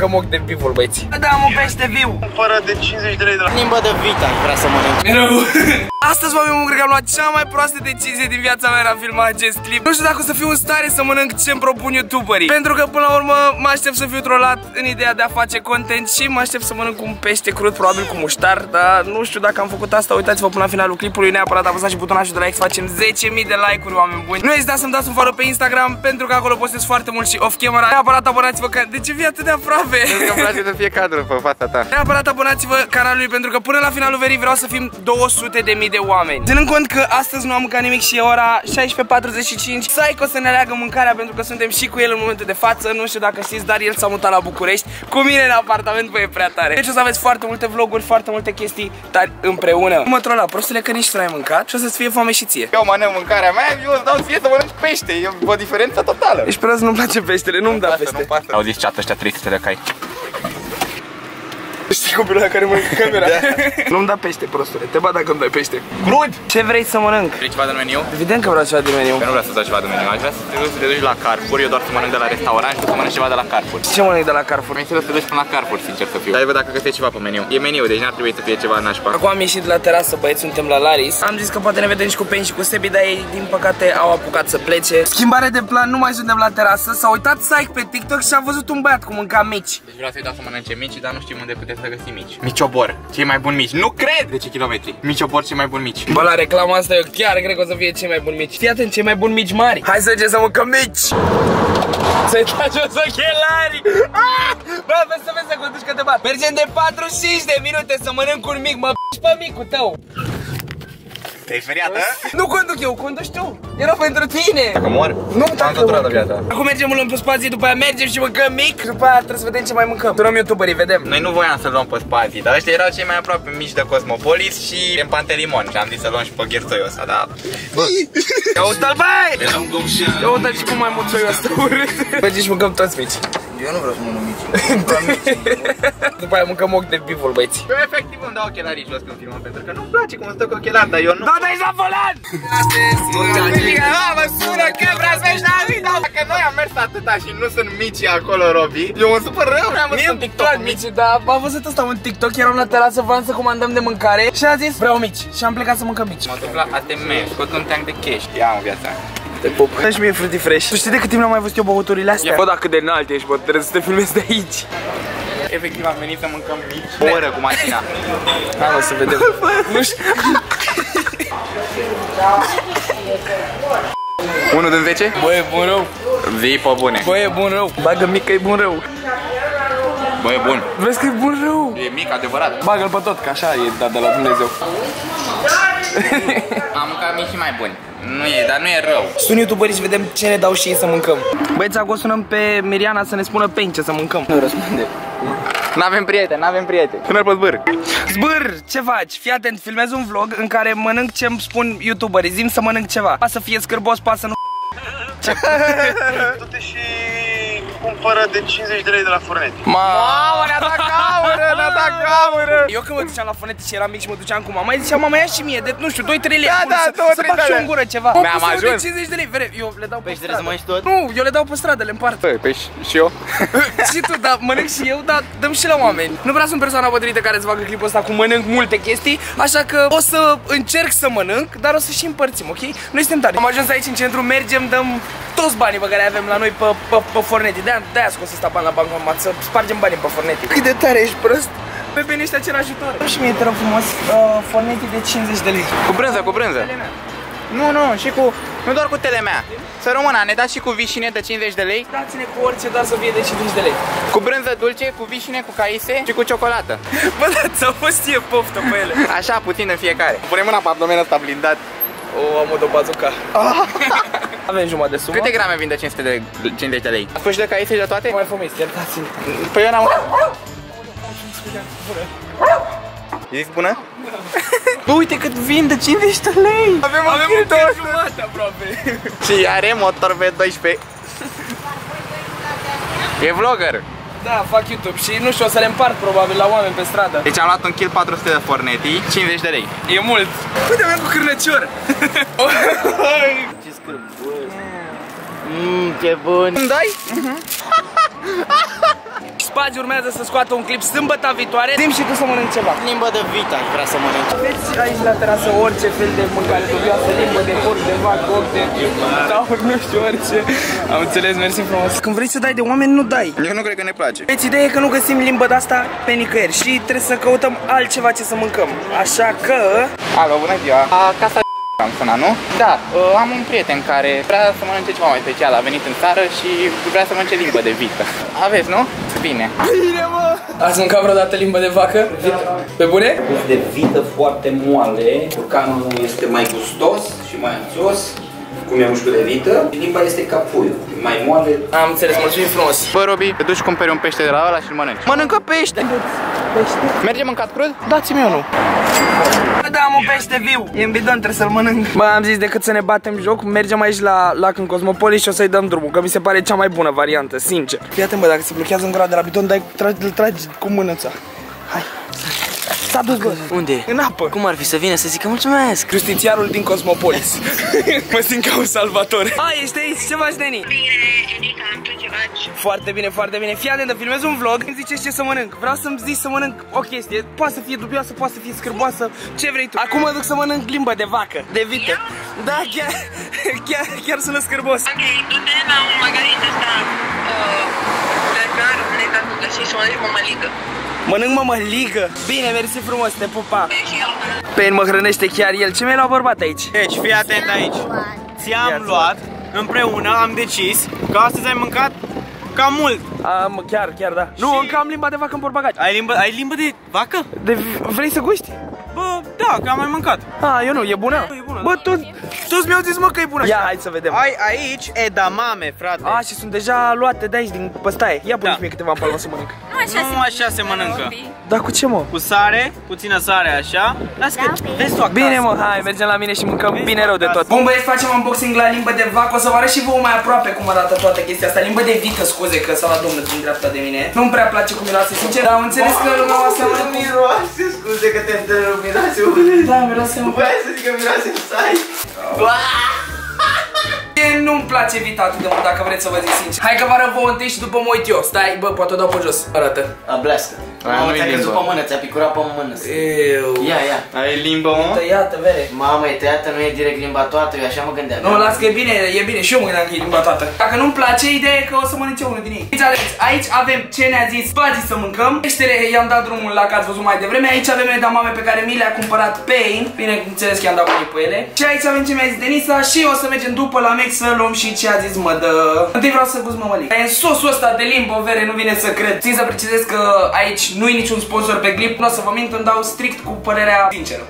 mâncăm ochi de bivul, băieți. Da, am un pește viu. Fără de 50 de lei de la... Limbă de vită vrea să mănânc. Rău. Astăzi, oameni, cred că am luat cea mai proastă decizie din viața mea la filma acest clip. Nu știu dacă o să fiu în stare să mănânc ce-mi propun YouTuberii. Pentru că, până la urmă, mă aștept să fiu trolat în ideea de a face content și mă aștept să mănânc un pește crud, probabil cu muștar. Dar nu știu dacă am făcut asta. Uitați-vă până la finalul clipului. Neapărat apăsați și butonul de like, facem 10.000 de like-uri, oameni buni. Nu ezitați să-mi dați un follow pe Instagram, pentru că acolo postez foarte mult și off-camera. Neapărat abonați-vă, că... de ce vii atât de aproape? Pentru că place să fie cadru pe fața ta. Neapărat abonați-vă canalului, pentru că până la finalul verii vreau să fim 200.000 de oameni. Ținând cont că astăzi nu am mâncat nimic și e ora 16:45, Psycho să ne aleagă mâncarea, pentru că suntem și cu el în momentul de față. Nu știu dacă știți, dar el s-a mutat la București cu mine în apartament, băi, e prea tare. Deci o să aveți foarte multe vloguri, foarte multe chestii, dar împreună. Mă trola, prostule, că nici tu n-ai mâncat și o să-ți fie foame și ție. Eu mănânc mâncarea mea, eu îți dau ție să mănânci pește. E o diferență totală. Deci prost, nu-mi place peștele, nu-mi da pește. Au zis ceată ăștia 300 de cai. Știi copilul care mănâncă camera? Nu-mi da pește, prostule, te bat dacă îmi dai pește. Brud! Ce vrei să mănânc? Vrei ceva de meniu? Evident că vreau ceva de meniu. Că nu vreau să dau ceva de meniu, aș vrea să te duci la Carrefour, eu doar să mănânc de la restaurant și să mănânc ceva de la Carrefour. Ce mănânc de la Carrefour? Mi-e să te duci până la Carrefour, sincer să fiu. Dar văd dacă găsești ceva pe meniu. E meniu, deci n-ar trebui să fie ceva nașpa. Acum am ieșit la terasă, băieți, suntem la Laris. Am zis că poate ne vedem și cu Pen și cu Sebi, dar ei din păcate au apucat să plece. Schimbare de plan, nu mai suntem la terasă. S-a uitat s1ke pe TikTok și a văzut un băiat cum mânca mici. Deci vreau să-i dau să mănânce mici, dar nu știu unde putem să găsim mici. Miciobor, cei mai buni mici. Nu cred! De ce kilometri? Miciobor, cei mai buni mici. Bă, la reclama asta eu chiar cred că o să fie cei mai buni mici. Fii atent, cei mai buni mici mari. Hai să mergem să mâncăm mici. Să-i tragi jos ochelarii. Bă, vezi să vezi să conduci că te bat. Mergem de 45 de minute să mănânc un mic. Mă p***și pe micul tău. Te-ai feriat, a? Nu conduc eu, conduci tu. Era pentru tine. Dacă mor, nu am controlat viața. Acum mergem, îl luăm pe spații, după aia mergem și mâncăm mic. După aia trebuie să vedem ce mai mâncăm. Turăm YouTuberii, vedem. Noi nu voiam să luăm pe spații, dar ăștia erau cei mai aproape mici de Cosmopolis și în Pantelimon. Și am zis să luăm și pe gherțoiul ăsta, dar... Bă! Ia uita-l, băi! Ia uita-l și cu mai mult soiul ăsta urât. Mergem și mâncăm toți mici. Eu nu vreau să mănânc mici. După aia mâncăm ochi de bivol, băieți. Eu efectiv îmi dau ochelarii jos când filmăm, pentru că nu-mi place cum îmi stă cu ochelari, dar eu nu... Da, dai-ți la volan! Mă sună că vreau să mergi la vida. Dacă noi am mers atâta și nu sunt mici acolo, Robi, eu mă supăr rău. Mie îmi plac mici, dar am văzut asta un TikTok, eram la terasă, vreau să comandăm de mâncare și a zis vreau mici și am plecat să mâncăm mici. M-a întâmplat ATM, scot un teanc de cash. Ia-mă viața. Te pup. Dă și mie Fruity Fresh. Tu știi de cât timp n-am mai văzut eu băuturile astea? Bă, dacă de înalt ești, bă, trebuie să te filmezi de aici. Efectiv am venit să mâncăm mici. O oră cu mașina. Hai, o să vedem. Nu știu. 1 din 10? Bă, e bun rău. Zi pe bune. Bă, e bun rău. Bagă mic că e bun rău. Bă, e bun. Vezi că e bun rău. E mic, adevărat. Bagă-l pe tot, că așa e dat de la Dumnezeu. Am mâncat mici și mai buni. Nu e, dar nu e rău. Sunt YouTuberi și vedem ce ne dau și ei să mâncăm. Băieți, acum sunăm pe Miriana să ne spună pe ce să mâncăm. Nu răspunde. N-avem prieteni, n-avem prieteni. Sună pe Zbâr. Zbâr, ce faci? Fii atent, filmez un vlog în care mănânc ce îmi spun YouTuberii. Zi-mi să mănânc ceva. Pa să fie scârbos, pa să nu... Du-te și... cumpără de 50 de lei de la Fortnite. Mamă, ne-a dat cameră, ne-a dat cameră. Eu când mă duceam la Fortnite și eram mic și mă duceam cu mama, îi ziceam, mama, ia și mie, de, nu știu, 2-3 lei. Da, da, să bag și eu în gură ceva. Mi-am ajuns. 50 de lei, vere, eu le dau pe stradă. Pești, trebuie să mănânci tot? Nu, eu le dau pe stradă, le împart. Păi, pești și eu. Și tu, da, mănânc și eu, dar dăm și la oameni. Nu vreau să sunt persoana potrivită care să facă clipul ăsta cu mănânc multe chestii, așa că o să încerc să mănânc, dar o să și împărțim, ok? Noi suntem tari. Am ajuns aici în centru, mergem, dăm toți banii pe care avem la noi pe Fortnite. De-aia scos ăsta bani la bancomat, să spargem banii pe Fortnite. Cât de tare ești prost? Pe bine ăștia cer ajutor. Și mie, te rog frumos, Fortnite de 50 de lei. Cu brânză, cu brânză. Nu, și cu... nu doar cu tele mea. Să rămâna, ne dați și cu vișine de 50 de lei. Dați-ne cu orice, doar să fie de 50 de lei. Cu brânză dulce, cu vișine, cu caise și cu ciocolată. Bă, dar ți-au fost ție poftă pe ele. Așa, puțin în fiecare. Pune mâna pe abdomenul ăsta blindat. O, am o bazuca. Avem jumătate de sumă. Câte grame vin de 50 de lei? A spus de caise de toate? Mai fumezi, iertați-mi. Păi eu n-am... E bună? Bă, uite cât vin de 50 de lei! Avem o jumătate aproape. Și are motor pe 12. E vlogger. Da, fac YouTube și nu știu, o să le împart probabil la oameni pe stradă. Deci am luat un kill 400 de forneti, 50 de lei. E mult. Uite, am cu cârnăcior. Ce scârbos. Ce bun. Îmi dai? Spazi urmează să scoată un clip sâmbăta viitoare. Zim și tu să mănânci ceva. Limbă de vită aș vrea să mănânc. Aveți aici la terasă orice fel de mâncare dubioasă, limbă de porc, de vac, oc, de tauri, nu știu, orice. Am înțeles, mersi frumos. Când vrei să dai de oameni, nu dai. Eu nu cred că ne place. Deci ideea e că nu găsim limbă de asta pe nicăieri și trebuie să căutăm altceva ce să mâncăm. Așa că... Alo, bună ziua. Casa am sunat, nu? Da, am un prieten care vrea să mănânce ceva mai special, a venit în țară și vrea să mănânce limbă de vită. Aveți, nu? Bine. Bine, mă! Ați mâncat vreodată limbă de vacă? Vită. Pe bune? De vită foarte moale, curcanul este mai gustos și mai anțos, cum e mușchiul de vită, limba este ca puiul, mai moale. Am înțeles, mulțumim frumos. Bă, Robi, te duci, cumperi un pește de la ăla și îl mănânci. Mănâncă pește! Pește? Mergem mâncat crud? Dați-mi unul. Da, am un pește viu. E în bidon, trebuie să-l mănânc. Bă, am zis, decât să ne batem joc, mergem aici la lac în Cosmopolis și o să-i dăm drumul, că mi se pare cea mai bună variantă, sincer. Fii atent, bă, dacă se blochează în gura de la bidon, dai, îl tragi cu mânuța. Hai. S-a dus, bă. Unde e? În apă. Cum ar fi să vină să zică mulțumesc? Justițiarul din Cosmopolis. Mă simt ca un salvator. A, ești aici? Ce faci, Deni? Bine, foarte bine, foarte bine. Fii atentă, filmez un vlog. Îmi ziceți ce să mănânc. Vreau să-mi zici să mănânc o chestie. Poate să fie dubioasă, poate să fie scârboasă. Ce vrei tu? Acum mă duc să mănânc limbă de vacă, de vită. Da, chiar sună scârbos. Ok, du-te la un magazin ăsta de care ne dai să găsești o mămăligă. Mănânc mămăligă. Bine, mersi frumos, te pupa. Pe el mă hrănește chiar el. Ce mi-ai luat, bărbat, aici? Deci, fii atent aici. Ți-am luat. Împreună am decis că astăzi ai mâncat cam mult. Am, chiar da. Și... nu, încă am limba de vacă în portbagaj. Ai limbă de vacă? Vrei să guști? Bă, da, că am mai mâncat. A, eu nu, e bună? Da, e bună. Bă, toți mi-au zis, mă, că e bună. Ia, hai să vedem. Ai aici edamame, frate. A, și sunt deja luate de aici, din păstaie. Ia pune-mi câteva palma să mănânc. Nu așa se mănâncă. Dar cu ce, mă? Cu sare, puțină sare, așa. Las că vezi tu acasă. Bine, mă, hai, mergem la mine și mâncăm bine rău de tot. Bun, băieți, facem unboxing la limbă de vacă. O să vă arăt și vouă mai aproape cum arată toată chestia asta. Limbă de vită, scuze, că s-a luat domnul din dreapta de mine. Nu-mi prea place cum miroase, sincer, dar am înțeles că lumea asta miroase, scuze că te întrerup. Miroase urât. Da, miroase urât. Băi, să zic că miroase sare. Nu-mi place vita atât de mult, dacă vreți să vă zic sincer. Hai că vă arăt vouă întâi și după mă uit eu. Stai, bă, poate o dau pe jos. Arată. A, blească. Ți-a căzut pe mână, ți-a picurat pe mână. Ia. Ai limbă, mă? Tăiată, vere. Mamă, e tăiată, nu e direct limba toată, eu așa mă gândeam. Nu, las că e bine, e bine, și eu mă gândeam că e limba toată. Dacă nu-mi place, ideea e că o să mănânce unul din ei. Aici avem ce ne-a zis Spazi să mâncăm. Peștele i-am dat drumul la că ați văzut mai devreme. Aici avem edamame pe care mi le-a cumpărat Pain. Bine, înțeles că i-am dat unii pe ele. Și aici avem ce mi-a zis Denisa și o să mergem după la Mex să luăm și ce a zis mă dă. Întâi vreau să gust mămăligă. E sosul ăsta de limbă, vere, nu vine să cred. Țin să precizez că aici nu-i niciun sponsor pe clip, nu o să vă mint, îmi dau strict cu părerea sinceră.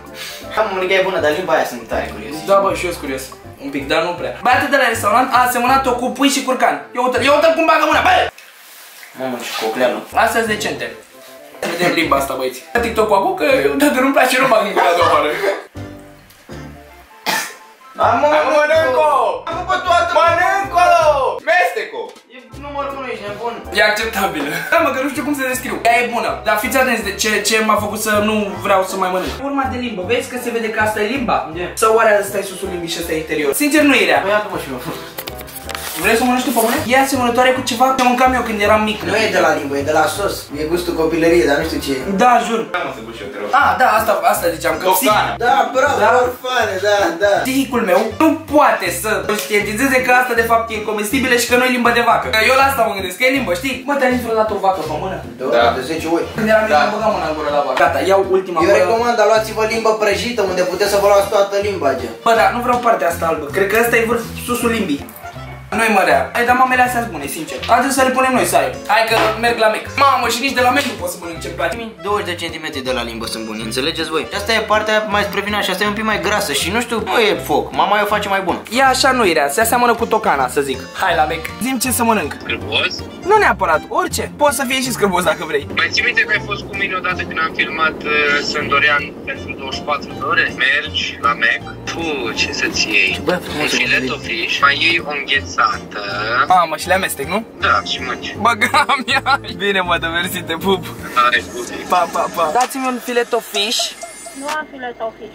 Cam mămăliga e bună, dar limba aia sunt tare curios. Da, bă, și eu sunt curios. Un pic, dar nu prea. Băiatul de la restaurant a asemănat-o cu pui și curcan. Eu uită-l cum bagă mâna, bă! Mamă, și cocleanul. Astea sunt decente. Vedem limba asta, băieți. TikTok-ul acum, că dacă nu-mi place, nu bag niciodată la doua oară. Am făcut toată! Mănâncă! Mesteco! E numărul 1, ești nebun. E acceptabilă. Da, mă, că nu știu cum să descriu. Ea e bună, dar fiți atenți de ce m-a făcut să nu vreau să mai mănânc. Urma de limbă, vezi că se vede că asta e limba? Sau oare asta e susul limbii și asta e interior? Sincer, nu e rea. Păi, iată-mă și eu. Vrei să mănânci tu pe mâine? E asemănătoare cu ceva ce mâncam eu când eram mic. Nu e de la limbă, e de la sos. E gustul copilăriei, dar nu știu ce e. Da, jur. Da, mă, să duc și eu, te rog. A, da, asta ziceam că psihic. Da, bravo, orfane, da. Psihicul meu nu poate să conștientizeze că asta de fapt e comestibilă și că nu e limbă de vacă. Eu la asta mă gândesc, că e limbă, știi? Mă, te-ai zis vreodată o vacă pe mână? Da, de 10 ori. Când eram mic, am băgat mâna în gură la vacă. Gata, iau ultima. Eu recomand, luați-vă limbă prăjită, unde puteți să vă luați toată limba, gen. Bă, da, nu vreau partea asta albă. Cred că asta e vârful, susul limbii. Nu-i mărea. Dar mamele astea sunt bune, sincer. Atunci să le punem noi, sare. Hai că merg la Mac. Mamă, și nici de la Mac nu pot să mănânc ce-mi place. 20 de centimetri de la limbă sunt buni, înțelegeți voi? Și asta e partea mai spre vina și asta e un pic mai grasă și nu știu, nu e foc. Mama o face mai bună. Ea așa nu-i rea, se aseamănă cu tocana, să zic. Hai la Mac. Zim ce să mănânc. Scârbos? Nu neapărat, orice. Poți să fie și scârbos dacă vrei. Mai ții minte că ai fost cu mine odată când am filmat Sandorean pentru 24 de ore. Mergi la Mac. Fu, ce să-ți iei? Un filet of fish, mai iei o înghețată. Mamă, și le amestec, nu? Da, și mânci. Băga mea! Bine, mă, dă mersi, te pup! Pa, pa, pa! Dați-mi un filet of fish. Nu am filet of fish.